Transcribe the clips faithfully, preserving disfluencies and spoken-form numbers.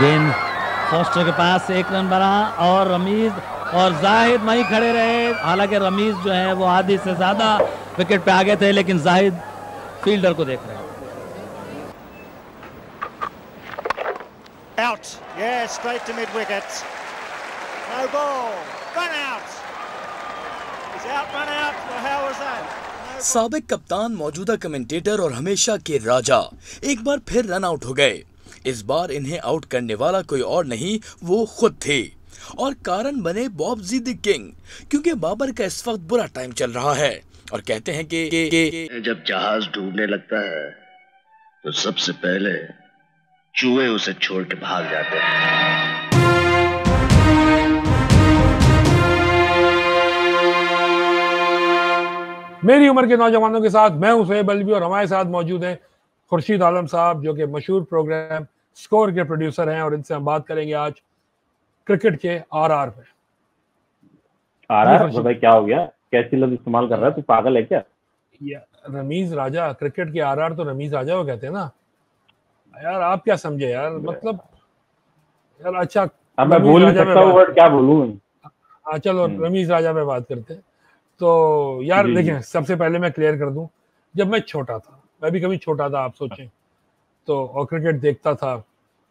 गेंद फोस्टर के पास से एक रन बना और रमीज और जाहिद वहीं खड़े रहे। हालांकि रमीज जो है वो आधी से ज्यादा विकेट पे आ गए थे, लेकिन जाहिद फील्डर को देख रहे हैं। Out, yeah, straight to mid-wicket. No ball, run out. He's out, run out. Well, how was that? साबिक कप्तान, मौजूदा कमेंटेटर और हमेशा के राजा एक बार फिर रन आउट हो गए। इस बार इन्हें आउट करने वाला कोई और नहीं, वो खुद थे और कारण बने बॉबजी द किंग, क्योंकि बाबर का इस वक्त बुरा टाइम चल रहा है। और कहते हैं कि, कि, कि जब जहाज डूबने लगता है तो सबसे पहले चूहे उसे छोड़ के भाग जाते हैं। मेरी उम्र के नौजवानों के साथ मैं हूं शोएब अलवी और हमारे साथ मौजूद हैं खुर्शीद आलम साहब, जो कि मशहूर प्रोग्राम स्कोर के प्रोड्यूसर हैं, और इनसे हम बात करेंगे आज क्रिकेट के आरआर पे। आरआर भाई क्या हो गया? कैसी लफ्ज इस्तेमाल कर रहा है तू? पागल है क्या? रमीज राजा, क्रिकेट के आरआर तो रमीज राजा को कहते हैं ना यार। आप क्या समझे यार? मतलब यार अच्छा, अब मैं बोल नहीं सकता हूं, वर्ड क्या बोलूं? हां चलो रमीज राजा पे बात करते हैं। तो यार देखिए, सबसे पहले मैं क्लियर कर दूं, जब मैं छोटा था, मैं भी कभी छोटा था आप सोचें तो, और क्रिकेट देखता था,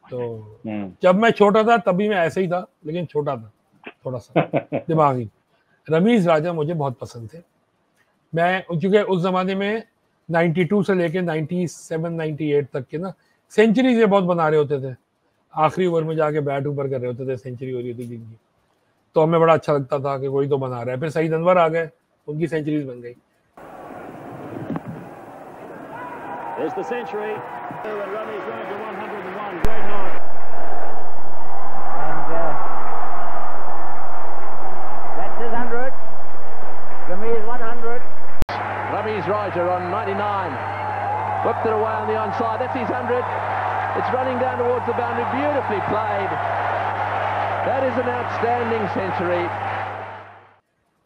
तो जब मैं छोटा था तभी मैं ऐसे ही था, लेकिन छोटा था थोड़ा सा दिमागी। रमीज राजा मुझे बहुत पसंद थे। मैं क्योंकि उस जमाने में बानवे से लेके सत्तानवे अट्ठानवे तक के ना सेंचुरीज ये बहुत बना रहे होते थे। आखिरी ओवर में जाके बैट ऊपर कर रहे होते थे, सेंचुरी हो रही थी जिनकी, तो हमें बड़ा अच्छा लगता था कि कोई तो बना रहा है। फिर सईद अनवर आ गए, उनकी सेंचुरीज बन गई।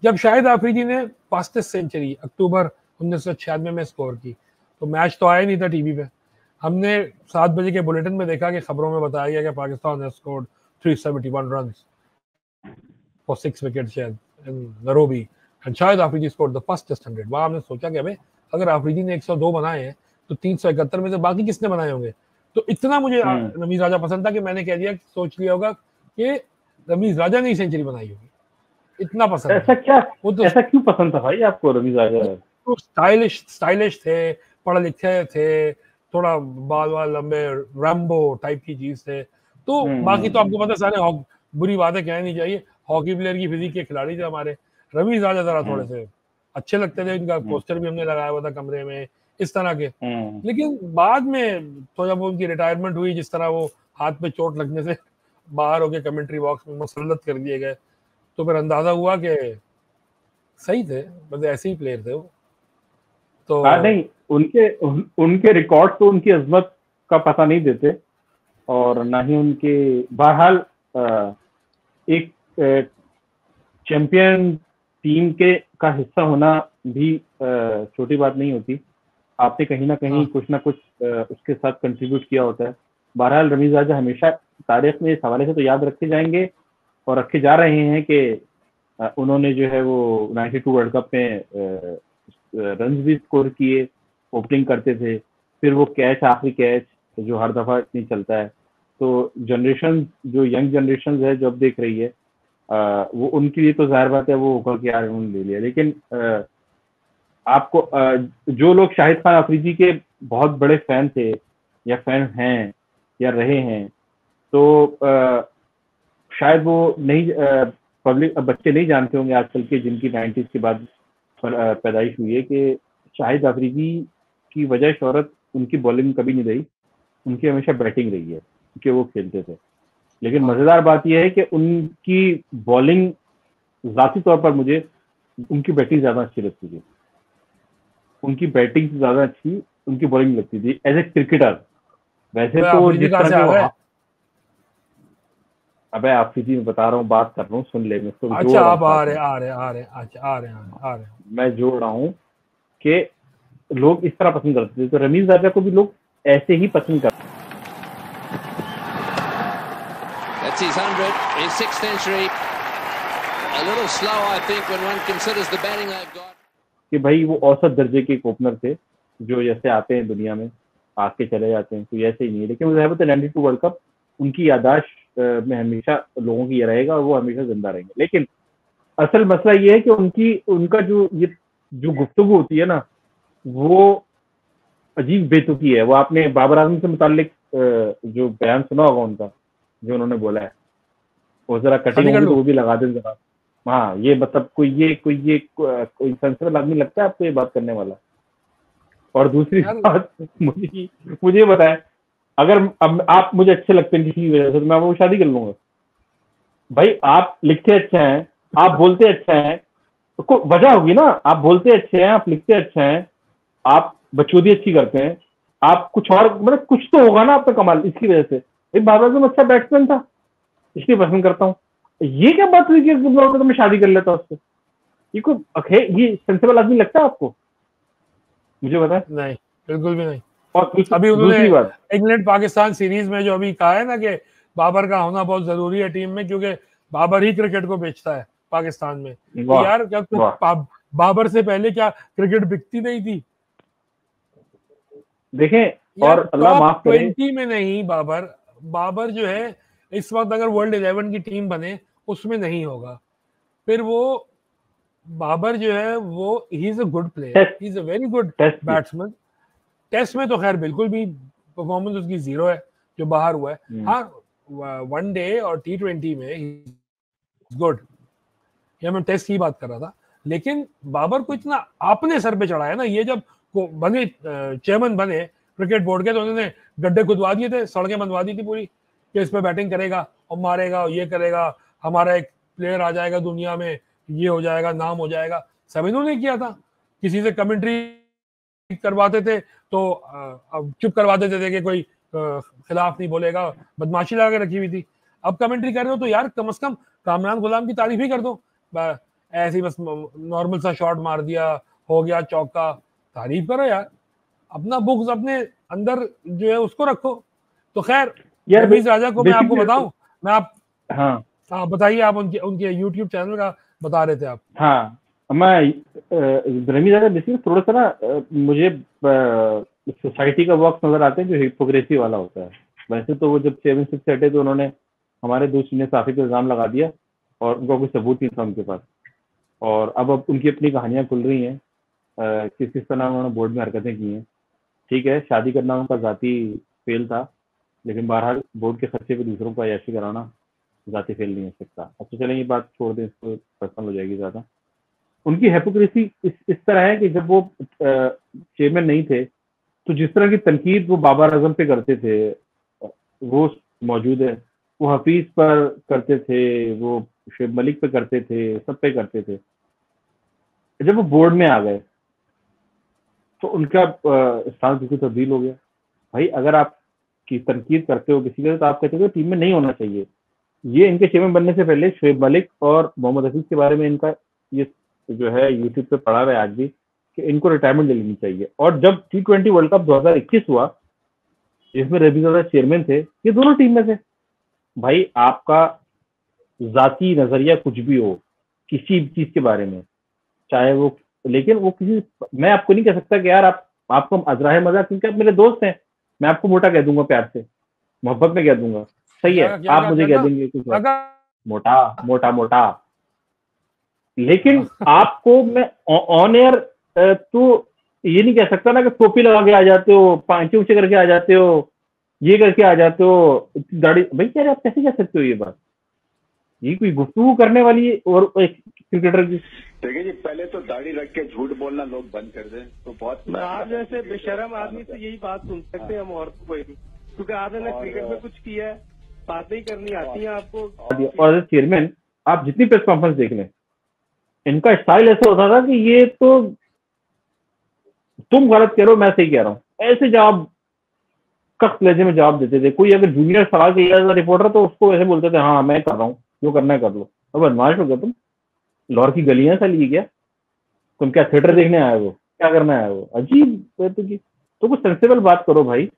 जब शाहिद आफरीदी ने फास्टेस्ट सेंचुरी अक्टूबर उन्नीस सौ छियानवे में स्कोर की, तो मैच तो आया नहीं था टीवी पे। हमने सात बजे के बुलेटिन में देखा कि खबरों में बताया गया कि पाकिस्तान ने स्कोर्ड तीन सौ इकहत्तर रन्स फॉर सिक्स विकेट शायद in Nairobi, and Shahid Afridi scored the fastest hundred. वहाँ हमने सोचा कि भाई अगर आफरीदी ने एक सौ दो बनाए हैं तो तीन सौ इकहत्तर में से बाकी किसने बनाए होंगे? तो इतना मुझे रमीज राजा पसंद था कि मैंने कह दिया, सोच लिया होगा कि रमीज राजा ने ही सेंचुरी बनाई होगी, इतना पसंद। ऐसा क्या? वो तो ऐसा क्यों पसंद था भाई आपको रमीज राजा? तो स्टाइलिश स्टाइलिश थे, पढ़े लिखे थे, थोड़ा बाल वाल लंबे, रैम्बो टाइप की चीज थे। तो बाकी तो आपको पता है सारे, बुरी बातें कहनी नहीं चाहिए, हॉकी प्लेयर की फिजिक के खिलाड़ी थे हमारे। रमीज राजा जरा थोड़े से अच्छे लगते थे, इनका पोस्टर भी हमने लगाया हुआ था कमरे में इस तरह के। लेकिन बाद में तो जब उनकी रिटायरमेंट हुई, जिस तरह वो हाथ पे चोट लगने से बाहर होके कमेंट्री बॉक्स में मुसल्लत कर दिए गए, तो फिर अंदाजा हुआ कि सही थे, मतलब ऐसे ही प्लेयर थे वो। तो आ, नहीं, उनके उन, उनके रिकॉर्ड तो उनकी अजमत का पता नहीं देते और ना ही उनके। बहरहाल एक चैंपियन टीम के का हिस्सा होना भी छोटी बात नहीं होती, आपने कहीं ना कहीं कुछ ना कुछ उसके साथ कंट्रीब्यूट किया होता है। बहरहाल रमीज राजा हमेशा तारीख में इस हवाले से तो याद रखे जाएंगे और रखे जा रहे हैं कि उन्होंने जो है वो बानवे वर्ल्ड कप में रन्स भी स्कोर किए, ओपनिंग करते थे, फिर वो कैच, आखिरी कैच जो हर दफ़ा नहीं चलता है। तो जनरेशन जो यंग जनरेशन है जो अब देख रही है, वो उनके लिए तो जाहिर बात है वो होगा कि यार उन्होंने ले लिया। लेकिन आपको जो लोग शाहिद खान आफरीदी के बहुत बड़े फैन थे या फैन हैं या रहे हैं, तो आ, शायद वो नहीं, पब्लिक बच्चे नहीं जानते होंगे आजकल के जिनकी नाइन्टीज के बाद पैदाइश हुई है, कि शाहिद आफरीदी की वजह शोहरत उनकी बॉलिंग कभी नहीं रही, उनकी हमेशा बैटिंग रही है क्योंकि वो खेलते थे। लेकिन मज़ेदार बात यह है कि उनकी बॉलिंग ज़ाती तौर पर मुझे उनकी बैटिंग ज़्यादा अच्छी लगती थी, उनकी बैटिंग से ज़्यादा अच्छी उनकी बॉलिंग लगती थी एज ए क्रिकेटर। वैसे तो अबे आफरीदी में बता रहा हूँ, बात कर रहा हूँ, सुन ले। अच्छा आप आ रहे आ रहे आ रहे अच्छा आ रहे आ रहे मैं जोड़ रहा हूँ कि लोग इस तरह पसंद करते थे, तो रमीज राजा को भी लोग ऐसे ही पसंद करते। gets his hundred, his sixth century. A little slow, I think, when one considers the batting they've got. कि भाई वो औसत दर्जे के ओपनर थे जो जैसे आते हैं दुनिया में, आके चले जाते हैं, कोई ऐसे ही नहीं है। लेकिन नाइंटी टू वर्ल्ड कप उनकी याददाश्त में हमेशा लोगों की ये रहेगा और वो हमेशा जिंदा रहेंगे। लेकिन असल मसला ये है कि उनकी उनका जो ये जो गुफ्तगू होती है ना, वो अजीब बेतुकी है। वो आपने बाबर आजम से मुतालिक जो बयान सुना होगा उनका, जो उन्होंने बोला है, वो जरा कटिंग तो वो भी लगा दें जरा। हाँ, ये मतलब कोई ये कोई ये कोई सेंसिबल आदमी लगता है आपको ये बात करने वाला। और दूसरी बात मुझे मुझे बताएं, अगर अब आप मुझे अच्छे लगते हैं किसी वजह से तो मैं वो शादी कर लूंगा। भाई आप लिखते अच्छे हैं, आप बोलते अच्छे हैं, तो वजह होगी ना। आप बोलते अच्छे हैं, आप लिखते अच्छे हैं, आप बचौदी अच्छी करते हैं, आप कुछ और मतलब कुछ तो होगा ना आपका कमाल। इसकी वजह से भाई बाबर आजम अच्छा बैट्समैन था, इसलिए पसंद करता हूँ। ये क्या बात हुई कि तो मैं शादी कर लेता उससे? ये कोई ये सेंसिबल आदमी लगता है आपको? मुझे बताएं। नहीं, बिल्कुल भी नहीं। और अभी उन्होंने इंग्लैंड पाकिस्तान सीरीज में जो अभी कहा है ना कि बाबर का होना बहुत जरूरी है टीम में, क्योंकि बाबर ही क्रिकेट को बेचता है पाकिस्तान में। यार क्या बाबर से पहले क्या क्रिकेट बिकती नहीं थी? देखें, और अल्लाह माफ करे, ट्वेंटी में नहीं, बाबर बाबर जो है इस वक्त अगर वर्ल्ड इलेवन की टीम बने उसमें नहीं होगा। फिर वो बाबर जो है वो he is a good player, he is a very good batsman. Test में तो खैर बिल्कुल भी परफॉर्मेंस उसकी जीरो है जो बाहर हुआ है। हाँ, वन डे और टी ट्वेंटी में ही इज गुड, या मैं टेस्ट की बात कर रहा था। लेकिन बाबर को इतना आपने सर पे चढ़ाया ना, ये जब को बने चेयरमैन बने क्रिकेट बोर्ड के तो उन्होंने गड्ढे खुदवा दिए थे, सड़कें बनवा दी थी पूरी, कि इस पर बैटिंग करेगा और मारेगा और ये करेगा, हमारा एक प्लेयर आ जाएगा दुनिया में, ये हो जाएगा, नाम हो जाएगा। सब इन्होंने किया था। किसी से कमेंट्री करवाते थे तो अब चुप करवा देते थे कि कोई खिलाफ नहीं बोलेगा, बदमाशी लगा के रखी हुई थी। अब कमेंट्री कर रहे हो तो यार कम से कम कामरान गुलाम की तारीफ ही कर दो। ऐसे ही बस नॉर्मल सा शॉट मार दिया, हो गया चौका, तारीफ करो यार। अपना बुक्स अपने अंदर जो है उसको रखो। तो खैर रमीज राजा को मैं आपको बताऊं, मैं आप हाँ हाँ बताइए, आप उनके उनके यूट्यूब चैनल का बता रहे थे आप। हाँ, मैं रमीज राजा बेसिकली थोड़ा सा ना मुझे सोसाइटी का वर्क नजर आते हैं जो हिपोक्रेसी वाला होता है। वैसे तो वो जब चेयरमैनशिप से हटे तो उन्होंने हमारे दो सीनियर साथी पे इल्जाम लगा दिया और उनका कोई सबूत नहीं था उनके पास। और अब अब उनकी अपनी कहानियां खुल रही हैं, किस किस तरह उन्होंने बोर्ड में हरकतें की हैं। ठीक है, शादी करना उनका जाती फेल था, लेकिन बहरहाल बोर्ड के खर्चे पे दूसरों को अयाशी कराना जाती फेल नहीं हो सकता। अच्छा चलें, ये बात छोड़ दें, इसको पर्सनल हो जाएगी ज़्यादा। उनकी हिपोक्रेसी इस इस तरह है कि जब वो चेयरमैन नहीं थे तो जिस तरह की तनकीद वो बाबर आजम पे करते थे वो मौजूद है, वो हफीज़ पर करते थे, वो शोएब मलिक पे करते थे, सब पे करते थे। जब वो बोर्ड में आ गए तो उनका स्थान बिल्कुल तब्दील हो गया। भाई अगर आप की तनकीद करते हो किसी का तो आप कहते हो टीम में नहीं होना चाहिए। ये इनके चेयरमैन बनने से पहले शोएब मलिक और मोहम्मद हफीज के बारे में इनका ये जो है यूट्यूब पे पढ़ा हुआ है आज भी कि इनको रिटायरमेंट ले लेनी चाहिए। और जब टी ट्वेंटी वर्ल्ड कप दो हज़ार इक्कीस हुआ जिसमें रमीज राजा चेयरमैन थे, ये दोनों टीम में थे। भाई आपका जाती नजरिया कुछ भी हो किसी भी चीज के बारे में, चाहे वो, लेकिन वो किसी, मैं आपको नहीं कह सकता कि यार आप आपको अजराह मजाक, क्योंकि आप मेरे दोस्त हैं, मैं आपको मोटा कह दूंगा, प्यार से मोहब्बत में कह दूंगा। सही है, आप मुझे कह देंगे कुछ मोटा मोटा मोटा, लेकिन आपको मैं ऑन एयर तो ये नहीं कह सकता ना कि टोपी लगा के आ जाते हो, पांचे ऊंचे करके आ जाते हो, ये करके आ जाते हो, दाढ़ी। भाई क्या आप कैसे कह सकते हो ये बात? ये कोई गुफ्तगू करने वाली और एक क्रिकेटर की। देखिए जी, पहले तो दाढ़ी रख के झूठ बोलना लोग बंद कर दें तो बहुत। आप जैसे बेशरम आदमी से यही बात सुन सकते हैं हम औरतों को, क्योंकि आपने क्रिकेट में कुछ किया है, बातें करनी आती है आपको। और चेयरमैन आप जितनी प्रेस कॉन्फ्रेंस देख लें, इनका स्टाइल ऐसा होता था कि ये तो तुम गलत कह रहे हो, मैं सही कह रहा हूँ, ऐसे जवाब कख्त लहजे में जवाब देते थे। कोई अगर जूनियर सवाल किया रिपोर्टर तो उसको ऐसे बोलते थे, हाँ मैं कर रहा हूँ, जो करना कर लो। अब बदमाश हो गया तुम, लाहौर की गलियां साली क्या तुम, क्या थिएटर देखने आए हो, क्या करना आए हो? अजीब। तो कुछ सेंसिबल बात करो भाई।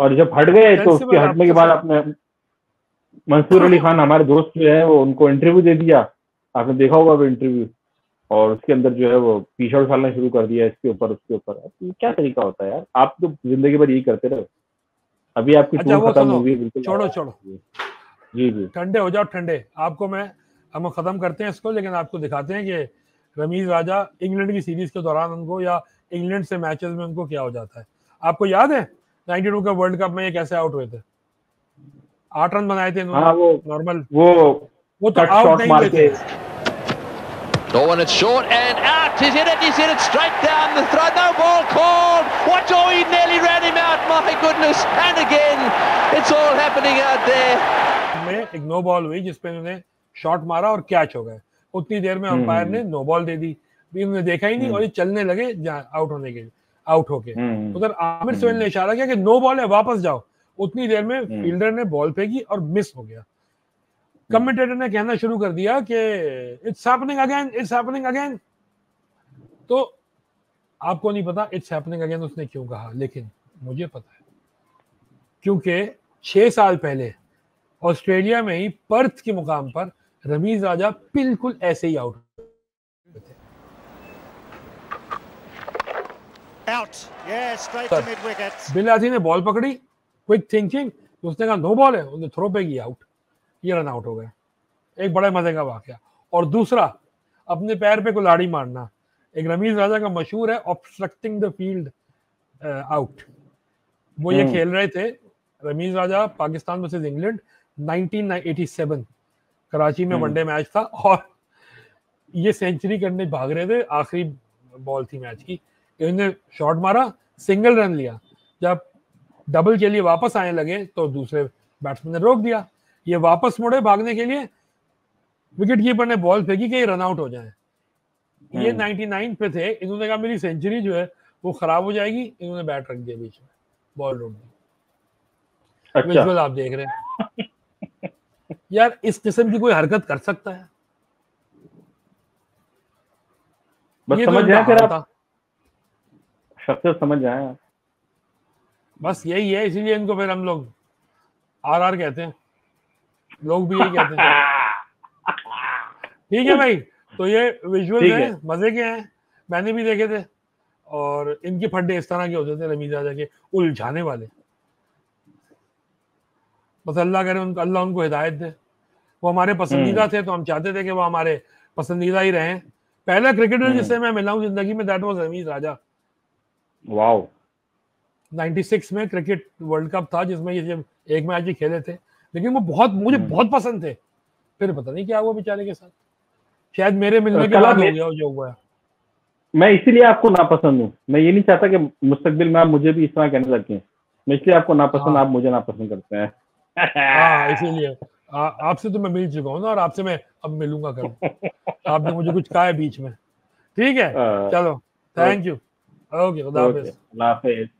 और जब हट गए तो उसके हटने के बाद आपने मंसूर अली खान हमारे दोस्त जो है वो उनको इंटरव्यू दे दिया, आपने देखा होगा वो इंटरव्यू, और उसके अंदर जो है वो पीछा उछालना शुरू कर दिया इसके ऊपर उसके ऊपर। क्या तरीका होता है यार, आप तो जिंदगी भर यही करते रहो। अभी आपकी खत्म होगी, बिल्कुल छोड़ो छोड़ो जी जी, ठंडे हो जाओ ठंडे। आपको मैं हम खत्म करते हैं इसको, लेकिन आपको दिखाते हैं कि रमीज राजा इंग्लैंड की सीरीज के दौरान उनको या इंग्लैंड से मैचेस में उनको क्या हो जाता है। आपको याद है बानवे का वर्ल्ड कप में ये कैसे आउट हुए थे? आठ रन बनाए थे इन्होंने नॉर्मल, वो वो तो आउट नहीं हुए थे। Dolan it's short and out, he's in it, he's in it straight down the throw, no ball called, watch, oh he nearly ran him out, my goodness, and again, it's all happening out there. में एक no ball हुई जिसपे उन्होंने shot मारा और catch हो गए, उतनी देर में अंपायर ने नो बॉल दे दी, उन्होंने देखा ही नहीं और ये चलने लगे आउट होने के लिए, आउट होके उधर आमिर सोहेल ने इशारा किया कि नो बॉल है वापस जाओ, उतनी देर में फील्डर ने बॉल फेंकी और मिस हो गया। कमेंटेटर ने कहना शुरू कर दिया कि it's happening again, it's happening again. तो आपको नहीं पता इट्स हैपनिंग अगेन उसने क्यों कहा, लेकिन मुझे पता है क्योंकि छह साल पहले ऑस्ट्रेलिया में ही पर्थ के मुकाम पर रमीज राजा बिल्कुल ऐसे ही आउट बिलासी ने बॉल पकड़ी, क्विक थिंकिंग, उसने कहा नो बॉल है, उसने थ्रो पे किया आउट, ये रन आउट हो गए। एक बड़ा मजे का वाकया। और दूसरा अपने पैर पे कुल्हाड़ी मारना, एक रमीज राजा का मशहूर है ऑब्स्ट्रक्टिंग द फील्ड आउट। वो ये खेल रहे थे Ramiz Raja Pakistan versus England nineteen eighty seven, Karachi में वनडे मैच था और ये सेंचुरी करने भाग रहे थे, आखिरी बॉल थी मैच की, इन्होंने शॉट मारा, सिंगल रन लिया, जब डबल के लिए वापस आने लगे तो दूसरे बैट्समैन ने रोक दिया, ये वापस मुड़े भागने के लिए, विकेट कीपर ने बॉल फेंकी कि रन आउट हो जाए। ये निन्यानवे पे थे, इन्होंने कहा मेरी सेंचुरी जो है वो खराब हो जाएगी, इन्होंने बैट रख दिया बीच में, बॉल रोक दी। विजुअल आप देख रहे हैं। यार इस किस्म की कोई हरकत कर सकता है? बस समझ जाए, समझ जाए, बस यही है, इसीलिए इनको फिर हम लोग आर आर कहते हैं, लोग भी यही कहते हैं। ठीक है भाई, तो ये विजुअल है, मजे के हैं, मैंने भी देखे थे और इनके फंडे इस तरह के होते थे रमीज राजा के, उलझाने वाले। बस अल्लाह करे उनको, अल्लाह उनको हिदायत दे। वो हमारे पसंदीदा थे तो हम चाहते थे कि वो हमारे पसंदीदा ही रहें। पहला क्रिकेटर जिससे मैं मिला हूँ जिंदगी में, that was Ramiz Raja. Wow, छियानवे में क्रिकेट वर्ल्ड कप था जिसमें ये जब एक मैच ही खेले थे, लेकिन वो बहुत मुझे बहुत पसंद थे। फिर पता नहीं क्या हुआ बेचारे के साथ, शायद मेरे मिलने के बाद हो गया जो हुआ। मैं इसीलिए आपको नापसंद हूँ, मैं ये नहीं चाहता कि मुस्तकबिल में आप मुझे भी इस तरह कहने लगे, मैं इसलिए आपको नापसंद, आप मुझे नापसंद करते हैं। हाँ इसीलिए, आपसे तो मैं मिल चुका हूँ ना और आपसे मैं अब मिलूंगा कल, आपने मुझे कुछ कहा है बीच में। ठीक है, चलो थैंक यू, ओके, खुदा हाफिज़।